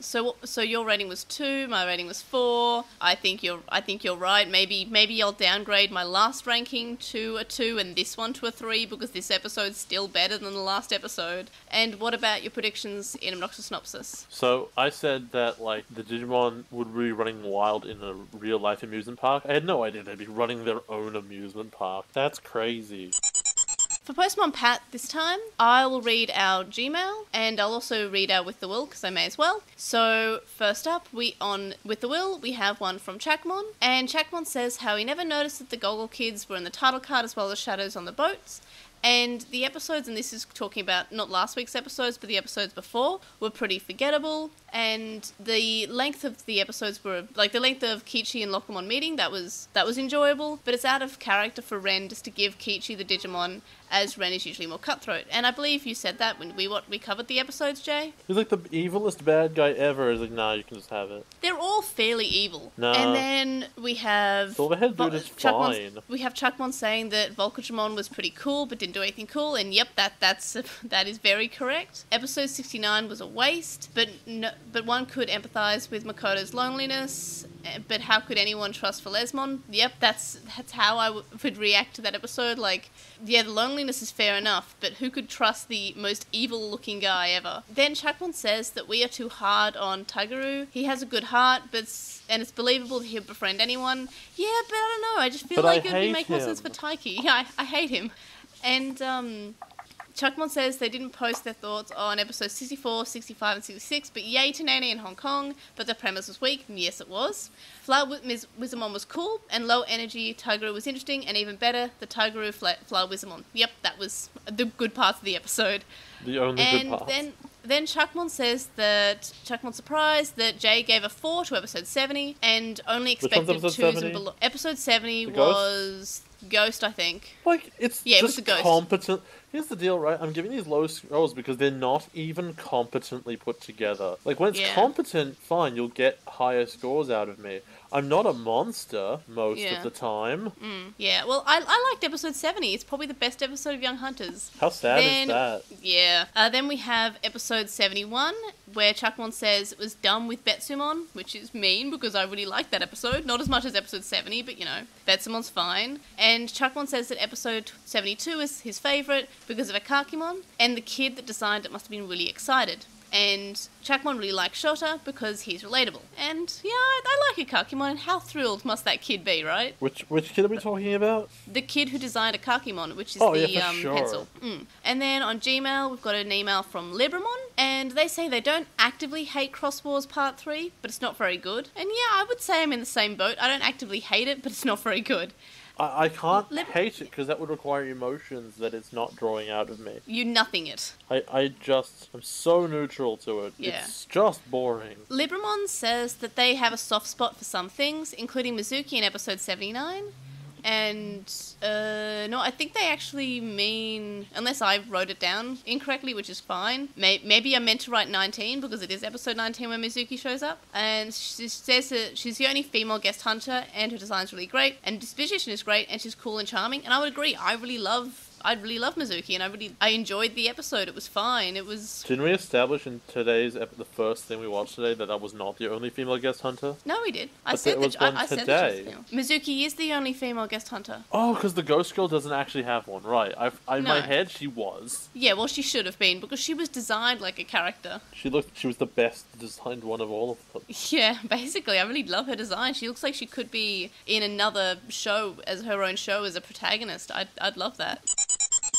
So, so your rating was two. My rating was four. I think you're. I think you're right. Maybe, maybe I'll downgrade my last ranking to a two and this one to a three because this episode's still better than the last episode. And what about your predictions in Obnoxious Synopsis? So I said that like the Digimon would be running wild in a real life amusement park. I had no idea they'd be running their own amusement park. That's crazy. For Postmon Pat this time, I will read our Gmail, and I'll also read our With the Will, because I may as well. So, first up, we on With the Will, we have one from Chakmon, and Chakmon says how he never noticed that the Goggle Kids were in the title card as well as shadows on the boats, and the episodes, and this is talking about not last week's episodes, but the episodes before, were pretty forgettable, and the length of the episodes were, like, the length of Kichi and Locomon meeting, that was, that was enjoyable, but it's out of character for Ren just to give Kichi the Digimon, as Ren is usually more cutthroat. And I believe you said that when we what we covered the episodes, Jay? He's like the evilest bad guy ever. He's like, nah, you can just have it. They're all fairly evil. No. Nah. And then we have... Silverhead Dude is fine. We have Chuckmon saying that Volcajamon was pretty cool, but didn't do anything cool. And yep, that that's that is very correct. Episode sixty-nine was a waste, but no, but one could empathise with Makoto's loneliness. But how could anyone trust Flywizamon? Yep, that's that's how I w would react to that episode. Like, yeah, the loneliness is fair enough, but who could trust the most evil-looking guy ever? Then Chakmon says that we are too hard on Tagiru. He has a good heart, but it's, and it's believable that he'll befriend anyone. Yeah, but I don't know. I just feel but like it would make more sense for Taiki. Yeah, I, I hate him. And, um... Chuckmon says they didn't post their thoughts on episodes sixty-four, sixty-five, and sixty-six, but yay to Nene in Hong Kong, but the premise was weak, and yes it was. Flywizamon was cool, and low energy Tagiru was interesting, and even better, the Tagiru Flywizamon. Yep, that was the good part of the episode. The only and good part. Then, Then Chuckmon says that Chuckmon's surprised that Jay gave a four to episode seventy and only expected twos and below. Episode seventy was Ghost, I think. Like it's yeah, just it was a ghost. competent. Here's the deal, right? I'm giving these low scrolls because they're not even competently put together. Like when it's yeah. competent, fine, you'll get higher scores out of me. I'm not a monster most yeah. of the time. Mm. Yeah, well, I, I liked episode seventy. It's probably the best episode of Young Hunters. How sad then, is that? Yeah. Uh, then we have episode seventy-one, where Chuckmon says it was dumb with Betsumon, which is mean because I really liked that episode. Not as much as episode seventy, but, you know, Betsumon's fine. And Chuckmon says that episode seventy-two is his favourite because of Akakimon, and the kid that designed it must have been really excited. And Chakmon really likes Shota because he's relatable. And yeah, I, I like Akakimon, and how thrilled must that kid be, right? Which which kid are we talking about? The kid who designed Akakimon, which is oh, the yeah, um, sure. pencil. Mm. And then on Gmail, we've got an email from Libramon, and they say they don't actively hate Cross Wars Part three, but it's not very good. And yeah, I would say I'm in the same boat. I don't actively hate it, but it's not very good. I, I can't Lib hate it because that would require emotions that it's not drawing out of me. You nothing it. I, I just, I'm so neutral to it. Yeah. It's just boring. Libramon says that they have a soft spot for some things, including Mizuki in episode seventy-nine. And, uh, no, I think they actually mean, unless I wrote it down incorrectly, which is fine. May maybe I meant to write nineteen, because it is episode nineteen when Mizuki shows up. And she says that she's the only female guest hunter, and her design's really great, and disposition is great, and she's cool and charming. And I would agree, I really love... I really love Mizuki, and I really I enjoyed the episode. It was fine. It was. Didn't we establish in today's ep the first thing we watched today that I was not the only female guest hunter? No, we did. I but said that. I, I said that she was female. Mizuki is the only female guest hunter. Oh, because the Ghost Girl doesn't actually have one, right? I, I in no. my head she was. Yeah, well, she should have been because she was designed like a character. She looked. She was the best designed one of all of them. Yeah, basically, I really love her design. She looks like she could be in another show as her own show as a protagonist. I'd I'd love that.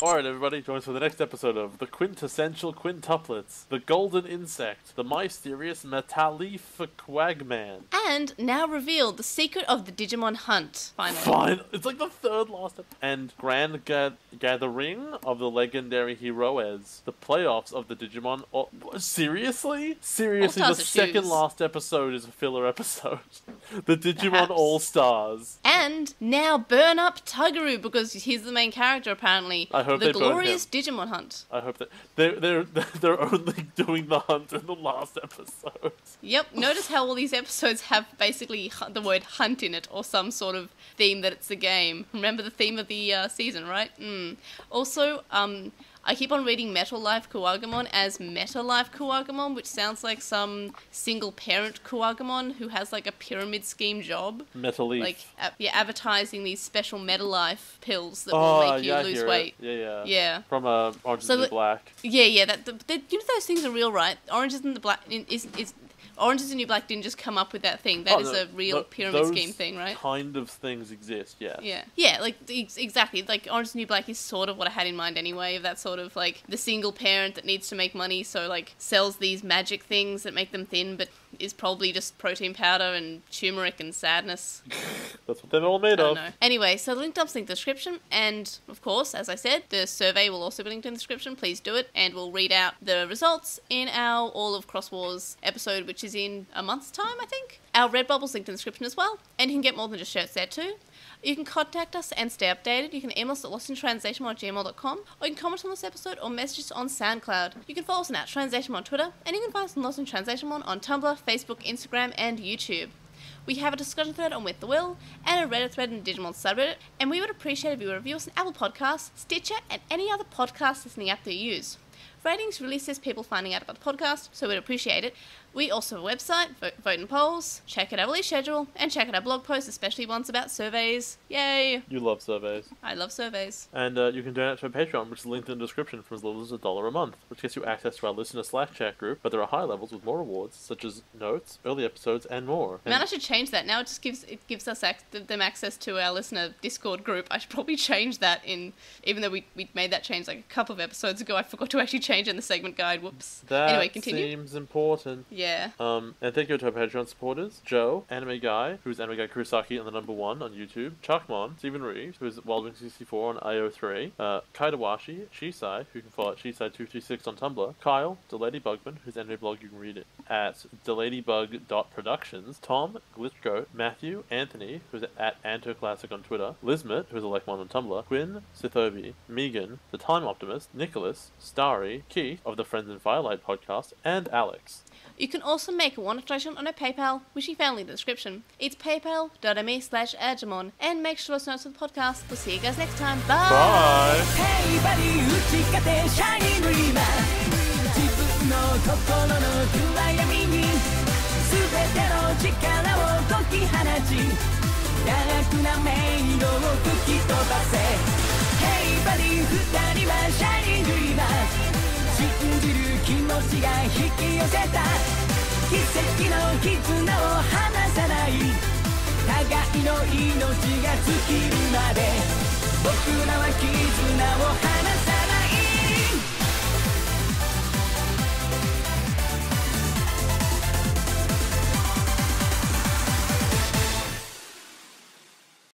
Alright everybody, join us for the next episode of The Quintessential Quintuplets, The Golden Insect, The Mysterious Metalifuquagman. And now revealed the secret of the Digimon Hunt, finally. Fine! It's like the third last episode. And Grand ga Gathering of the Legendary Heroes, The Playoffs of the Digimon... O Seriously? Seriously, the second shoes. last episode is a filler episode. The Digimon Perhaps. All-Stars. And now burn up Tagiru, because he's the main character apparently. I hope the they glorious Digimon Hunt. I hope that they're they're they're only doing the hunt in the last episode. Yep. Notice how all these episodes have basically the word hunt in it, or some sort of theme that it's a game. Remember the theme of the uh, season, right? Mm. Also, um. I keep on reading Metal Life Kuwagamon as Meta Life Kuwagamon, which sounds like some single parent Kuwagamon who has like a pyramid scheme job. Metal Leaf. Like, uh, yeah, advertising these special Metal Life pills that oh, will make yeah, you lose weight. It. Yeah, yeah. Yeah. From uh, Orange so is the Black. Yeah, yeah. That the, the, you know those things are real, right? Orange is in the Black. Is is. Orange is the New Black didn't just come up with that thing. That oh, is a real th pyramid those scheme thing, right? kind of things exist, yeah. Yeah, yeah, like, ex exactly. Like, Orange is the New Black is sort of what I had in mind anyway, of that sort of, like, the single parent that needs to make money, so, like, sells these magic things that make them thin, but is probably just protein powder and turmeric and sadness. That's what they're all made I don't of. Know. Anyway, so the link up's linked in the description, and, of course, as I said, the survey will also be linked in the description. Please do it, and we'll read out the results in our All of Cross Wars episode, which is in a month's time, I think. Our Redbubble's linked in the description as well, and you can get more than just shirts there too. You can contact us and stay updated. You can email us at lost in translation at gmail dot com, or you can comment on this episode or message us on SoundCloud. You can follow us on at Translation on Twitter, and you can find us on Lost in Translation on Tumblr, Facebook, Instagram, and YouTube. We have a discussion thread on With the Will, and a Reddit thread in Digimon subreddit, and we would appreciate if you would review us on Apple Podcasts, Stitcher, and any other podcast listening app that you use. Ratings really says people finding out about the podcast, so we'd appreciate it. We also have a website, vote, vote in polls, check out our release schedule, and check out our blog posts, especially ones about surveys. Yay! You love surveys. I love surveys. And uh, you can donate to our Patreon, which is linked in the description, for as little as a dollar a month, which gets you access to our listener slash chat group, but there are high levels with more rewards, such as notes, early episodes, and more. Man, and I should change that. Now it just gives it gives us ac them access to our listener Discord group. I should probably change that in, even though we, we made that change like a couple of episodes ago. I forgot to actually change in the segment guide. Whoops. That anyway, continue. Seems important. Yeah. Yeah. Um, and thank you to our Patreon supporters, Joe, Anime Guy, who's Anime Guy Kurosaki and the number one on YouTube, Chakmon, Stephen Reeves, who is Wildwing sixty-four on I O three, uh, Kaitawashi, Shisai, who you can follow at Shisai two three six on Tumblr, Kyle, Delady Bugman, whose anime blog you can read it at deladybug dot productions, Tom, Glitchgoat, Matthew, Anthony, who's at AntoClassic on Twitter, Lizmet, who's a Lekmon on Tumblr, Gwyn, Sithobi, Megan, The Time Optimist, Nicholas, Starry, Keith of the Friends in Firelight podcast, and Alex. You can also make a one donation on our PayPal, which you found in the description. It's paypal dot me slash Digimon. And make sure to notes of the podcast. We'll see you guys next time. Bye! Bye! Hey buddy, uchi kate shining dreamer. Jibun no kokoro no kurayami ni subete no chikara wo toki hanachi. Yaraku na meido wo fukitobase. Hey buddy, futani wa shining dreamer. 信じる気持ちが引き寄せた奇跡の絆を離さない互いの命が尽きるまで僕らは絆を